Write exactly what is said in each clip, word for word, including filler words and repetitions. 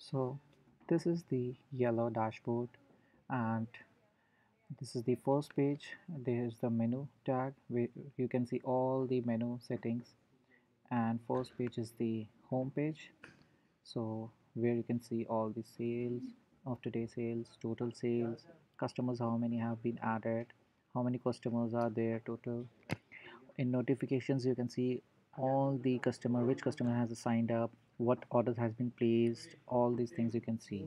So this is the Yelo dashboard, and this is the first page. There is the menu tag where you can see all the menu settings, and first page is the home page, so where you can see all the sales of today's sales, total sales, customers, how many have been added, how many customers are there total. In notifications you can see all the customer, which customer has signed up, what orders has been placed, all these things you can see.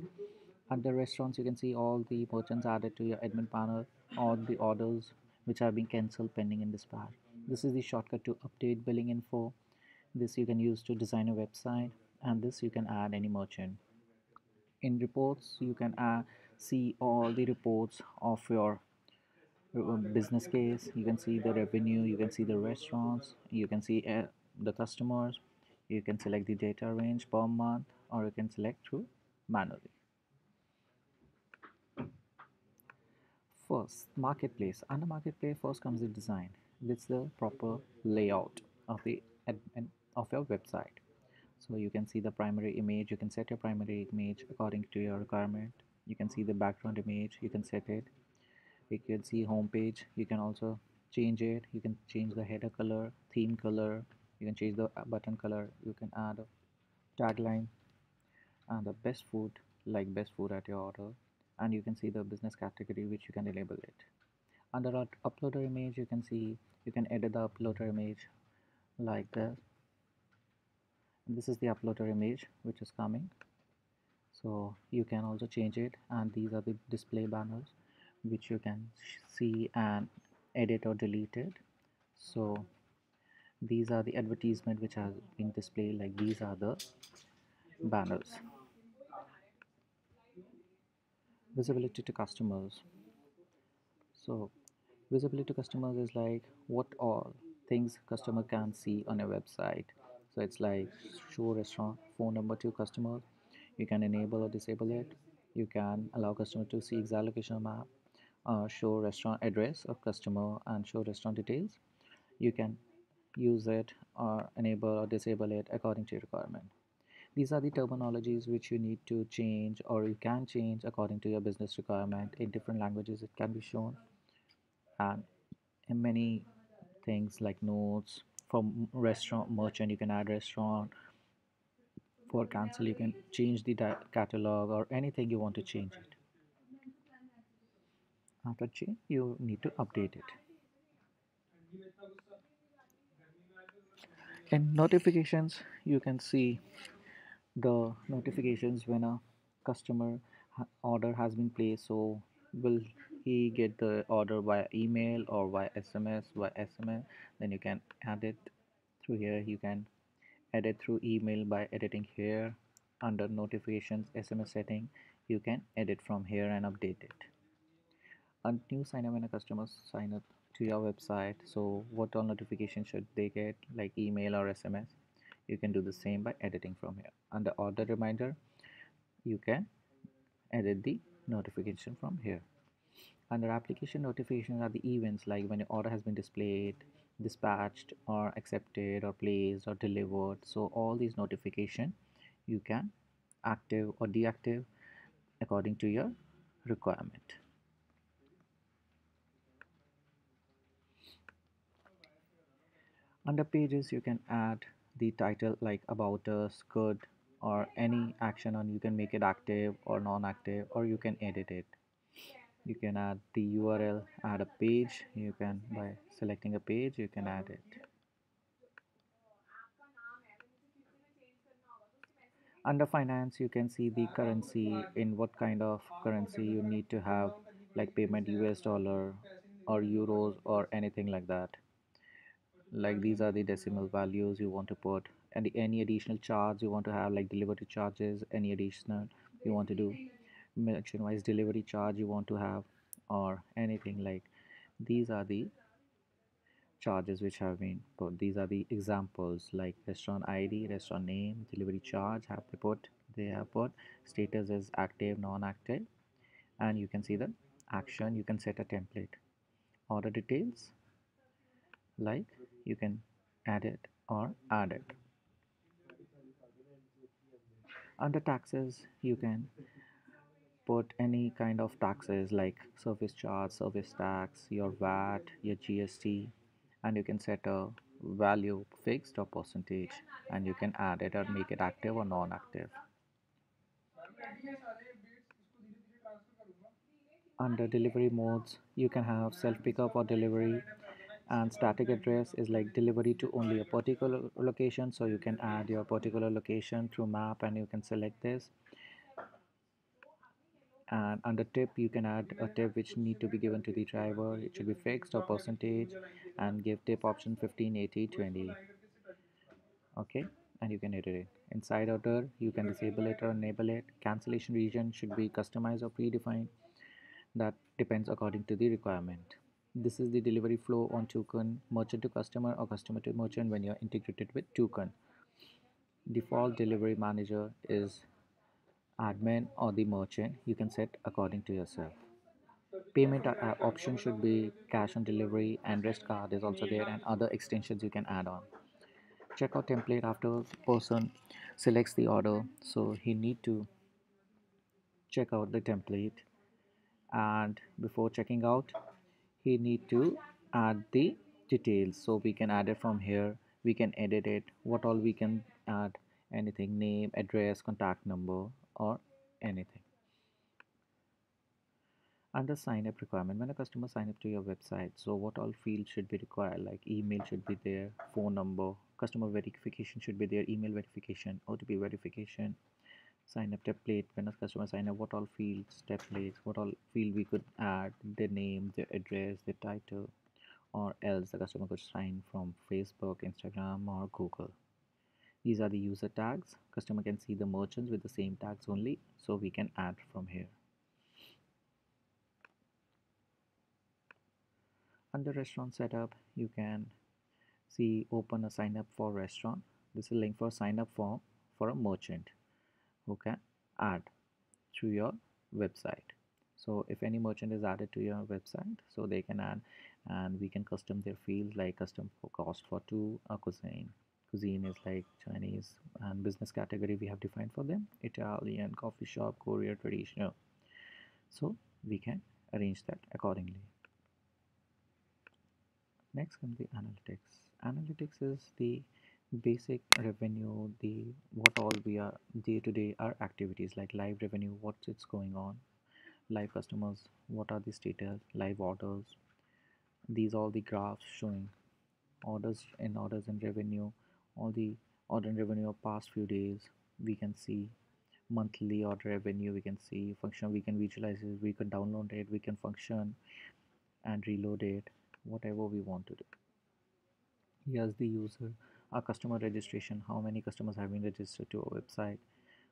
At the restaurants you can see all the merchants added to your admin panel, all the orders which have been cancelled, pending in dispatch. This is the shortcut to update billing info. This you can use to design a website, and this you can add any merchant. In reports you can add, see all the reports of your business case. You can see the revenue, you can see the restaurants, you can see uh, the customers, you can select the data range per month, or you can select through manually. First, marketplace. Under marketplace, first comes the design. That's the proper layout of the admin of your website. So you can see the primary image. You can set your primary image according to your requirement. You can see the background image. You can set it. You can see home page. You can also change it. You can change the header color, theme color. You can change the button color. You can add a tagline and the best food, like best food at your order. And you can see the business category which you can label it. Under uploader image, you can see you can edit the uploader image like this. This is the uploader image which is coming, so you can also change it. And these are the display banners which you can see and edit or delete it. So these are the advertisement which has been displayed, like these are the banners. Visibility to customers. So visibility to customers is like what all things customer can see on a website. So it's like show restaurant phone number to customers. You can enable or disable it. You can allow customer to see exact location map, uh, show restaurant address of customer and show restaurant details. You can use it or enable or disable it according to your requirement. These are the terminologies which you need to change, or you can change according to your business requirement. In different languages it can be shown, and in many things like notes from restaurant merchant you can add restaurant. For cancel you can change the catalog or anything you want to change it. After change you need to update it. In notifications you can see the notifications when a customer order has been placed. So will he get the order via email or via S M S? Via S M S, then you can add it through here. You can edit through email by editing here. Under notifications S M S setting you can edit from here and update it. A new sign up, when a customer sign up to your website, so what all notifications should they get, like email or S M S? You can do the same by editing from here. Under order reminder you can edit the notification from here. Under application, notifications are the events, like when your order has been displayed, dispatched or accepted or placed or delivered. So all these notification you can active or deactive according to your requirement. Under pages you can add the title, like about us, good, or any action on. You can make it active or non-active, or you can edit it. You can add the U R L, add a page. You can, by selecting a page you can add it. Under finance you can see the currency, in what kind of currency you need to have, like payment U S dollar or euros or anything like that. Like these are the decimal values you want to put, and any additional charge you want to have, like delivery charges, any additional you want to do, merchant wise delivery charge you want to have, or anything. Like these are the charges which have been put. These are the examples, like restaurant I D, restaurant name, delivery charge have they put, they have put status is active, non-active, and you can see the action. You can set a template. Order details, like you can add it or add it. Under taxes, you can put any kind of taxes like service charge, service tax, your V A T, your G S T, and you can set a value fixed or percentage, and you can add it or make it active or non-active. Under delivery modes, you can have self-pickup or delivery, and static address is like delivery to only a particular location, so you can add your particular location through map and you can select this. And under tip, you can add a tip which need to be given to the driver. It should be fixed or percentage, and give tip option fifteen, eighty, twenty. Okay, and you can edit it. Inside order, you can disable it or enable it. Cancellation region should be customized or predefined. That depends according to the requirement. This is the delivery flow on Tukun, merchant to customer or customer to merchant when you're integrated with Tukun. Default delivery manager is admin or the merchant. You can set according to yourself. Payment option should be cash on delivery, and rest card is also there, and other extensions you can add on. Checkout template, after person selects the order, so he need to check out the template, and before checking out he need to add the details, so we can add it from here. We can edit it, what all we can add, anything, name, address, contact number, or anything. Under sign up requirement, when a customer sign up to your website, so what all fields should be required, like email should be there, phone number, customer verification should be there, email verification, O T P verification, sign up template, when a customer sign up, what all fields, templates, what all field we could add, their name, their address, their title, or else the customer could sign from Facebook, Instagram, or Google. These are the user tags. Customer can see the merchants with the same tags only, so we can add from here. Under restaurant setup, you can see open a sign up for restaurant. This is a link for sign up form for a merchant who can add to your website. So if any merchant is added to your website, so they can add, and we can custom their fields like custom for cost for two, a cuisine. Cuisine is like Chinese, and business category we have defined for them, Italian, coffee shop, courier, traditional. So we can arrange that accordingly. Next comes the analytics. Analytics is the basic revenue, the what all we are day to day, our activities like live revenue, what's it's going on, live customers, what are the status, live orders. These are all the graphs showing orders and orders and revenue. All the order and revenue of past few days we can see, monthly order revenue we can see, function we can visualize it, we can download it, we can function and reload it, whatever we want to do. Here's the user, our customer registration, how many customers have been registered to our website,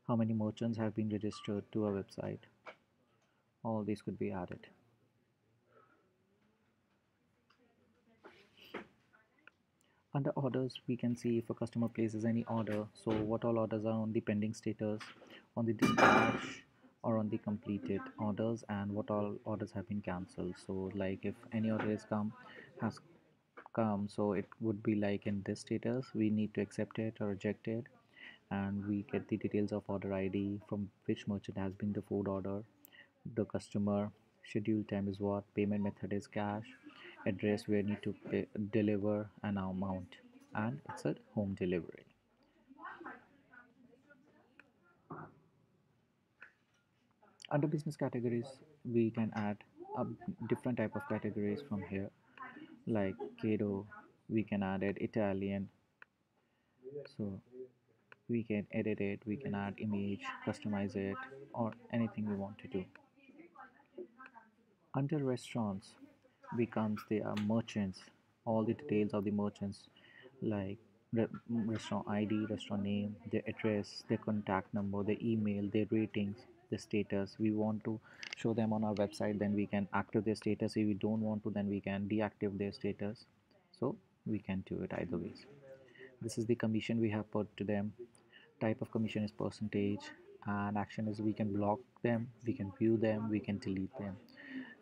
how many merchants have been registered to our website. All these could be added. Under orders, we can see if a customer places any order, so what all orders are on the pending status, on the dispatch, or on the completed orders, and what all orders have been cancelled. So like if any order is come has come, so it would be like in this status, we need to accept it or reject it, and we get the details of order I D, from which merchant has been the food order, the customer, schedule time is what, payment method is cash, address where need to pay, deliver an amount, and it's a home delivery. Under business categories, we can add a different type of categories from here, like keto, we can add it, Italian, so we can edit it, we can add image, customize it, or anything we want to do. Under restaurants becomes the uh, merchants, all the details of the merchants like re restaurant I D, restaurant name, their address, their contact number, their email, their ratings, the status. We want to show them on our website, then we can active their status. If we don't want to, then we can deactivate their status. So we can do it either ways. This is the commission we have put to them. Type of commission is percentage, and action is we can block them, we can view them, we can delete them.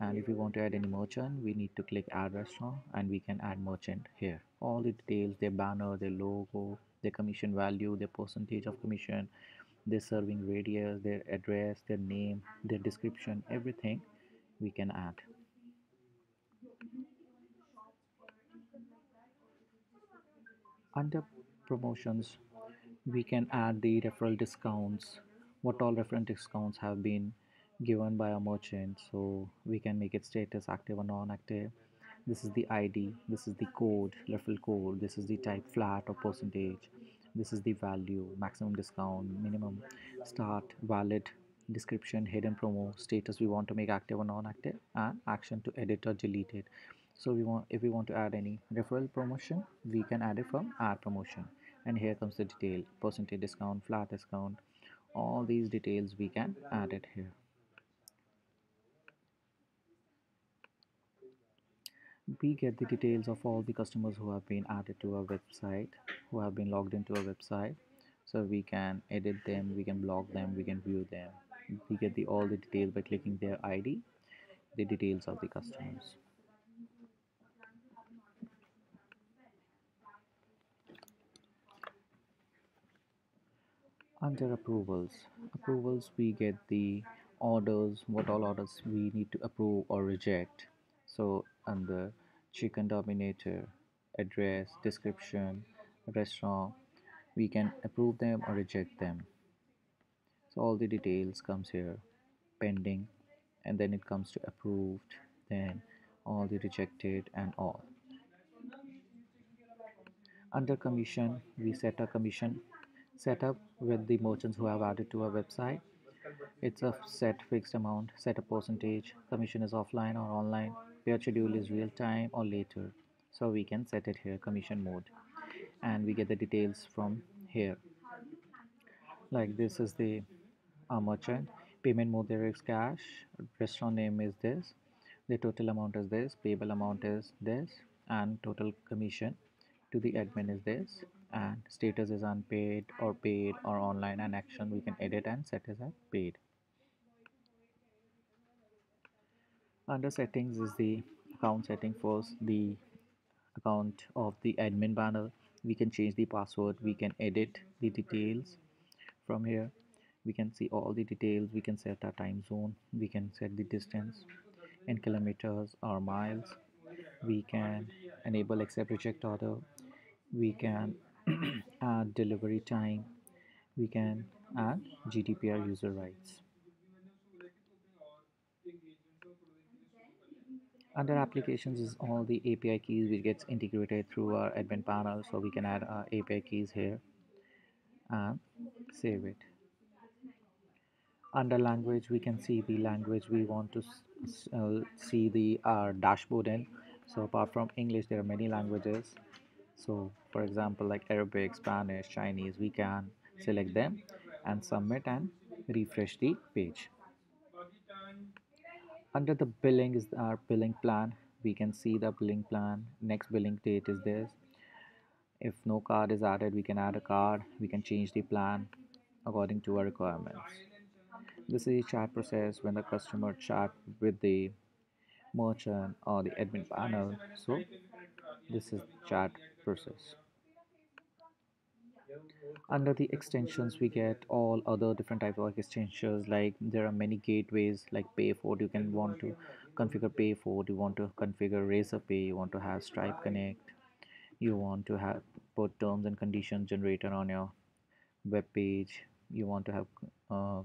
And if we want to add any merchant, we need to click add restaurant, and we can add merchant here. All the details, their banner, their logo, their commission value, their percentage of commission, their serving radius, their address, their name, their description, everything we can add. Under promotions, we can add the referral discounts, what all referral discounts have been given by a merchant. So we can make it status active or non-active. This is the I D, this is the code, referral code, this is the type flat or percentage, this is the value, maximum discount, minimum, start, valid, description, hidden promo, status we want to make active or non-active, and action to edit or delete it. So we want, if we want to add any referral promotion, we can add it from add promotion. And here comes the detail, percentage discount, flat discount, all these details we can add it here. We get the details of all the customers who have been added to our website, who have been logged into our website. So we can edit them, we can block them, we can view them. We get the all the details by clicking their I D, the details of the customers. Under approvals, approvals we get the orders, what all orders we need to approve or reject. So under chicken dominator, address, description, restaurant, we can approve them or reject them. So all the details comes here, pending, and then it comes to approved, then all the rejected and all. Under commission, we set a commission setup with the merchants who have added to our website. It's a set fixed amount, set a percentage, commission is offline or online, their schedule is real time or later. So we can set it here, commission mode, and we get the details from here. Like this is the uh, merchant, payment mode there is cash, restaurant name is this, the total amount is this, payable amount is this, and total commission to the admin is this, and status is unpaid or paid or online, and action we can edit and set as paid. Under settings is the account setting. First, the account of the admin banner, we can change the password, we can edit the details from here, we can see all the details, we can set our time zone, we can set the distance in kilometers or miles, we can enable accept reject order, we can add delivery time, we can add G D P R user rights. Under applications is all the A P I keys which gets integrated through our admin panel, so we can add our A P I keys here and save it. Under language, we can see the language we want to uh, see the our dashboard in. So apart from English, there are many languages. So for example, like Arabic, Spanish, Chinese, we can select them and submit and refresh the page. Under the billing is our billing plan. We can see the billing plan. Next billing date is this. If no card is added, we can add a card. We can change the plan according to our requirements. This is the chat process when the customer chat with the merchant or the admin panel. So this is chat process. Under the extensions, we get all other different types of extensions. Like there are many gateways, like Payfort. You can want to configure Payfort. You want to configure Razorpay. You want to have Stripe Connect. You want to have put terms and conditions generator on your web page. You want to have uh,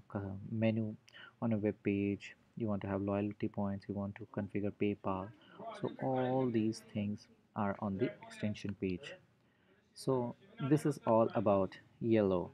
menu on a web page. You want to have loyalty points. You want to configure PayPal. So all these things are on the extension page. So this is all about Yelo.